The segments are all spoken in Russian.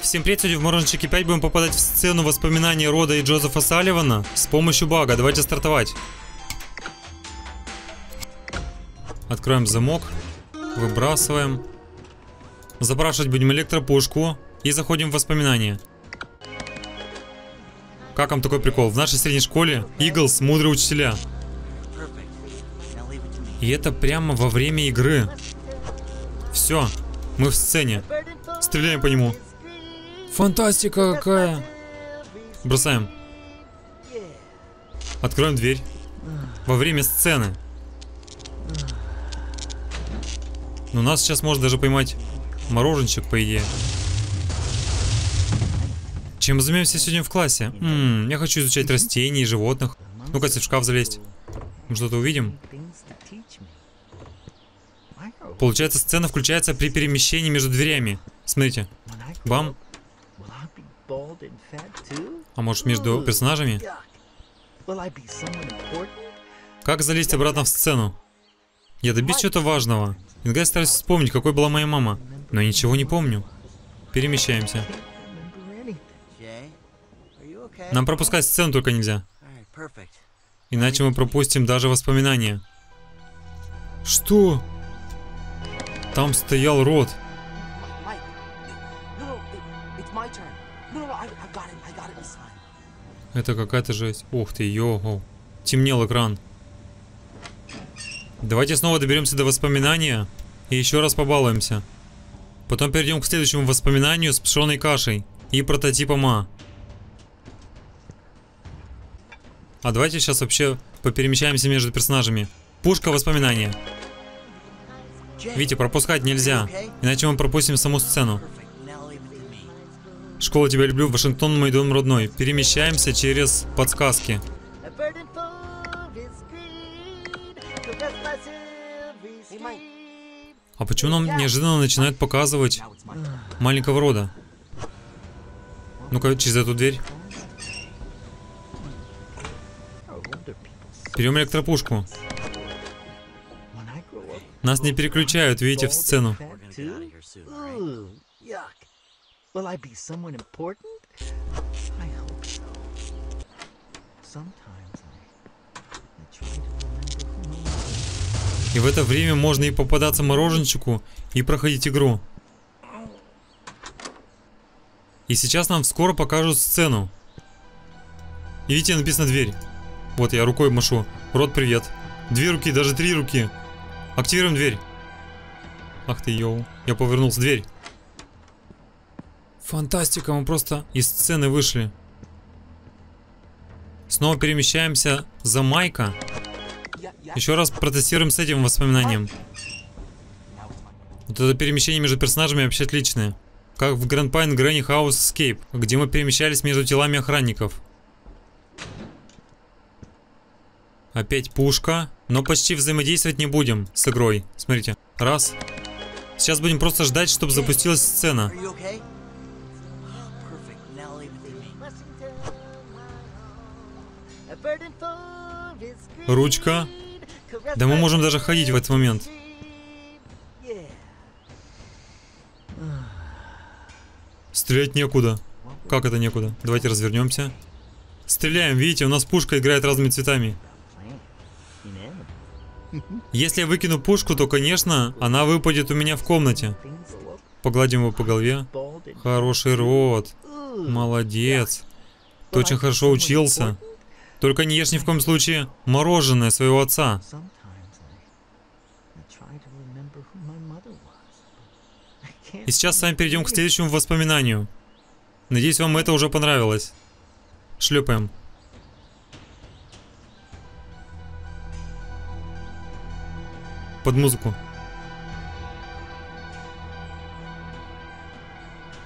Всем привет, сегодня в Мороженщике 5 будем попадать в сцену воспоминаний Рода и Джозефа Салливана с помощью бага. Давайте стартовать. Откроем замок. Выбрасываем. Запрашивать будем электропушку. И заходим в воспоминания. Как вам такой прикол? В нашей средней школе Иглз — мудрые учителя. И это прямо во время игры. Все, мы в сцене. Стреляем по нему. Фантастика какая. Бросаем. Откроем дверь. Во время сцены. Но нас сейчас может даже поймать мороженщик, по идее. Чем мы займемся сегодня в классе? Я хочу изучать растения и животных. Ну-ка, если в шкаф залезть. Мы что-то увидим. Получается, сцена включается при перемещении между дверями. Смотрите. Бам. А может, между персонажами? Как залезть обратно в сцену? Я добьюсь чего-то важного. Иногда я стараюсь вспомнить, какой была моя мама. Но я ничего не помню. Перемещаемся. Нам пропускать сцену только нельзя. Иначе мы пропустим даже воспоминания. Что? Там стоял Род. Это какая-то жесть. Ух ты, йо-го. Темнел экран. Давайте снова доберемся до воспоминания и еще раз побалуемся. Потом перейдем к следующему воспоминанию с пшеной кашей и прототипом А. А давайте сейчас вообще поперемещаемся между персонажами. Пушка воспоминания. Видите, пропускать нельзя, иначе мы пропустим саму сцену. Школа, тебя люблю, Вашингтон, мой дом родной. Перемещаемся через подсказки. А почему нам неожиданно начинают показывать маленького Рода? Ну-ка, через эту дверь. Берем электропушку. Нас не переключают, видите, в сцену. И в это время можно и попадаться мороженщику, и проходить игру. И сейчас нам скоро покажут сцену. И видите, написано «дверь». Вот я рукой машу. Род, привет. Две руки, даже три руки. Активируем дверь. Ах ты, йоу. Я повернулся. Дверь. Фантастика, мы просто из сцены вышли. Снова перемещаемся за Майка. Еще раз протестируем с этим воспоминанием. Вот это перемещение между персонажами вообще отличное. Как в Grand Pine Granny house escape, где мы перемещались между телами охранников. Опять пушка. Но почти взаимодействовать не будем с игрой. Смотрите. Раз. Сейчас будем просто ждать, чтобы запустилась сцена. Ручка. Да мы можем даже ходить в этот момент. Стрелять некуда. Как это некуда? Давайте развернемся. Стреляем, видите, у нас пушка играет разными цветами. Если я выкину пушку, то, конечно, она выпадет у меня в комнате. Погладим его по голове. Хороший Род. Молодец. Ты очень хорошо учился. Только не ешь ни в коем случае мороженое своего отца. И сейчас с вами перейдем к следующему воспоминанию. Надеюсь, вам это уже понравилось. Шлепаем. Под музыку.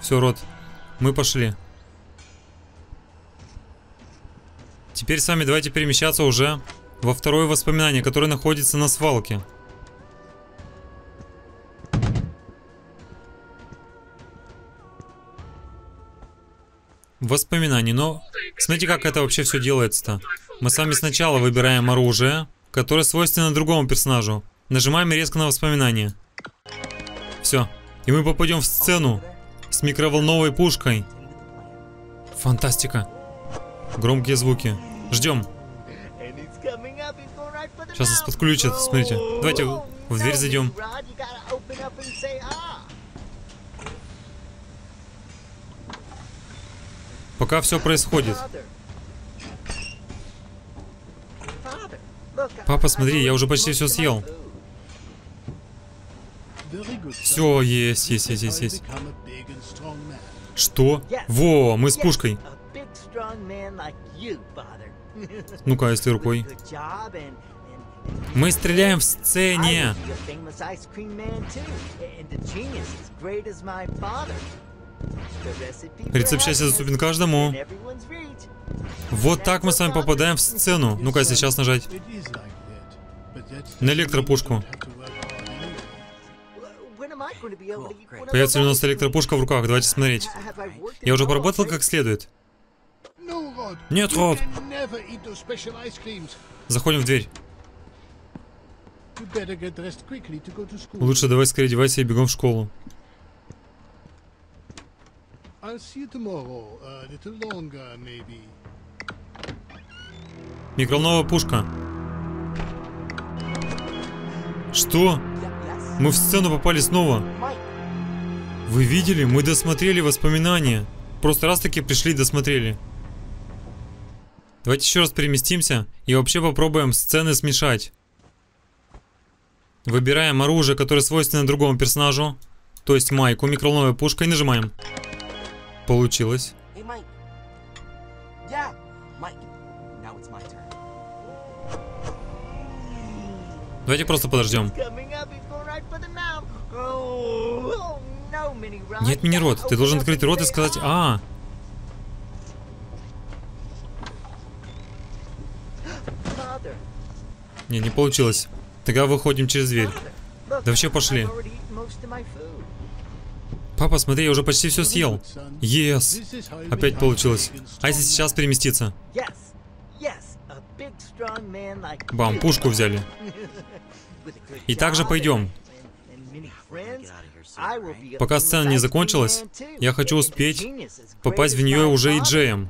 Все, Род, мы пошли. Теперь с вами давайте перемещаться уже во второе воспоминание, которое находится на свалке. Воспоминание, но смотрите, как это вообще все делается-то. Мы с вами сначала выбираем оружие, которое свойственно другому персонажу. Нажимаем резко на воспоминание. Все. И мы попадем в сцену с микроволновой пушкой. Фантастика. Громкие звуки. Ждем. Сейчас нас подключат, смотрите. Давайте в дверь зайдем. Пока все происходит. Папа, смотри, я уже почти все съел. Все, есть. Что? Во, мы с пушкой. Ну-ка, если рукой. Мы стреляем в сцене. Рецепт счастья доступен каждому. Вот так мы с вами попадаем в сцену. Ну-ка, сейчас нажать. На электропушку. Появится ли у нас электропушка в руках? Давайте смотреть. Я уже поработал как следует. Нет, Род. Заходим в дверь. Лучше давай скорее одевайся и бегом в школу. Микроволновая пушка. Что? Мы в сцену попали снова. Вы видели? Мы досмотрели воспоминания. Просто раз таки пришли и досмотрели. Давайте еще раз переместимся и вообще попробуем сцены смешать. Выбираем оружие, которое свойственно другому персонажу, то есть Майку, микроволновая пушка, и нажимаем. Получилось. Давайте просто подождем. Нет, мини-рот. Ты должен открыть рот и сказать «А». Не, не получилось. Тогда выходим через дверь. Да вообще пошли. Папа, смотри, я уже почти все съел. Yes. Опять получилось. А если сейчас переместиться? Бам, пушку взяли. И также пойдем. Пока сцена не закончилась, я хочу успеть попасть в нее уже и Джеем.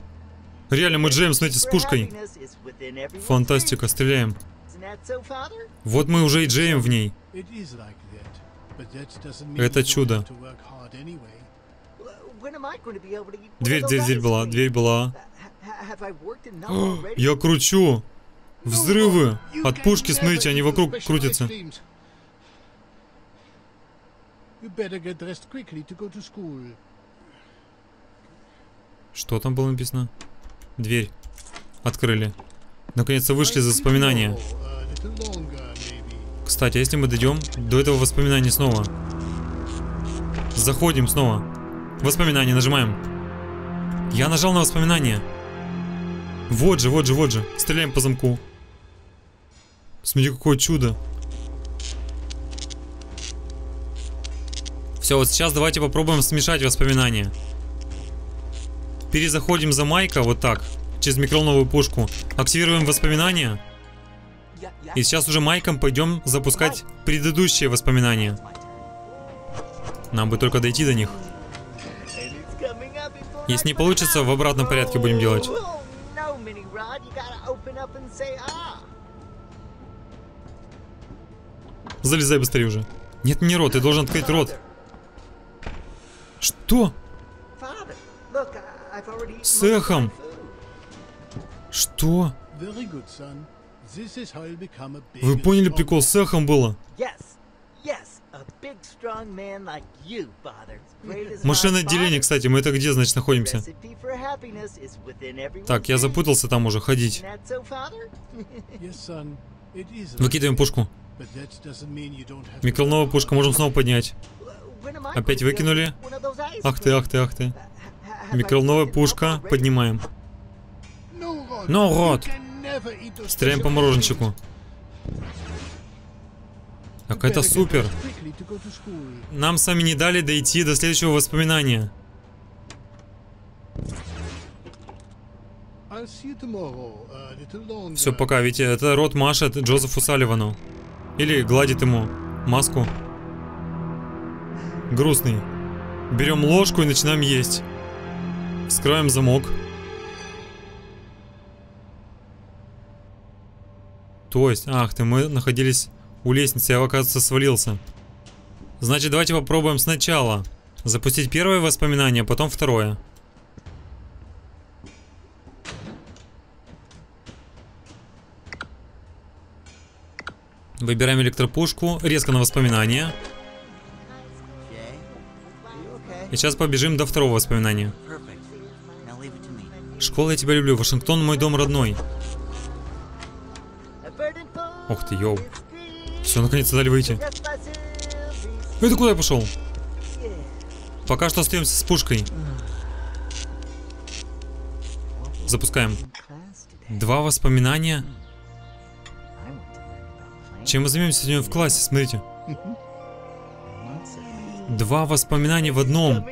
Реально, мы Джеем, смотрите, с пушкой. Фантастика, стреляем. Вот мы уже и Джеем в ней. Это чудо. Дверь была. О, я кручу. Взрывы. От пушки, смотрите, они вокруг крутятся. Что там было написано? Дверь. Открыли. Наконец-то вышли за воспоминания. Кстати, а если мы дойдем до этого воспоминания снова? Заходим снова. Воспоминания нажимаем. Я нажал на воспоминания. Вот же. Стреляем по замку. Смотри, какое чудо. Все, вот сейчас давайте попробуем смешать воспоминания. Перезаходим за Майка, вот так, через микроволновую пушку. Активируем воспоминания. И сейчас уже Майком пойдем запускать предыдущие воспоминания. Нам бы только дойти до них. Если не получится, в обратном порядке будем делать. Залезай быстрее уже. Нет, не рот, ты должен открыть рот. Что? С эхом. Что? Вы поняли, прикол с эхом было? Машинное отделение, кстати, мы это где, значит, находимся? Так, я запутался там уже, ходить. Выкидываем пушку. Микроволновая пушка, можем снова поднять. Опять выкинули. Ах ты. Микроволновая пушка, поднимаем. Ну, Род. Стреляем по мороженщику. Так, это супер. Нам сами не дали дойти до следующего воспоминания. Все, пока, ведь это Род машет Джозефу Салливану. Или гладит ему маску. Грустный. Берем ложку и начинаем есть. Вскрываем замок. То есть, ах ты, мы находились у лестницы, я, оказывается, свалился. Значит, давайте попробуем сначала запустить первое воспоминание, потом второе. Выбираем электропушку, резко на воспоминание. И сейчас побежим до второго воспоминания. Школа, я тебя люблю. Вашингтон, мой дом родной. Ох ты, йоу. Все, наконец-то дали выйти. Это куда я пошел? Пока что остаемся с пушкой. Запускаем. Два воспоминания. Чем мы займемся сегодня в классе, смотрите. Два воспоминания в одном.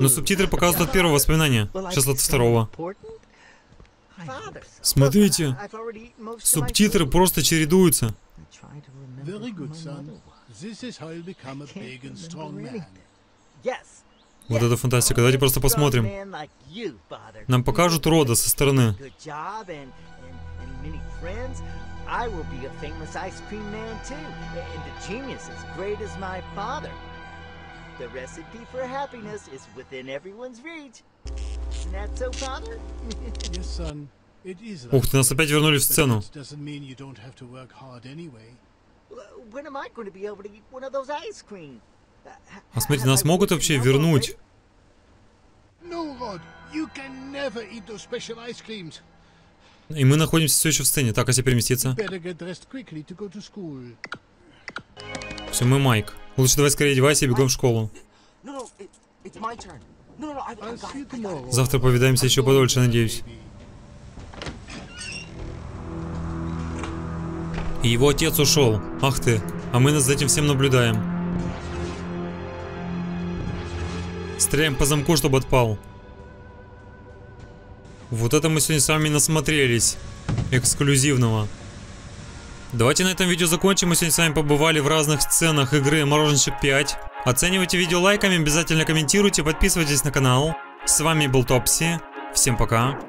Но субтитры показывают от первого воспоминания. Сейчас от второго. Смотрите, субтитры просто чередуются. Вот это фантастика. Давайте просто посмотрим. Нам покажут Рода со стороны. Ух ты, нас опять вернули в сцену. А смотрите, нас могут вообще вернуть? И мы находимся все еще в сцене. Так, а если переместиться? Все, мы Майк. Лучше давай скорее одевайся и бегом в школу. Завтра повидаемся еще подольше, надеюсь. И его отец ушел. Ах ты. А мы нас за этим всем наблюдаем. Стреляем по замку, чтобы отпал. Вот это мы сегодня с вами насмотрелись. Эксклюзивного. Давайте на этом видео закончим. Мы сегодня с вами побывали в разных сценах игры Мороженщик 5. Оценивайте видео лайками, обязательно комментируйте, подписывайтесь на канал. С вами был Топси. Всем пока.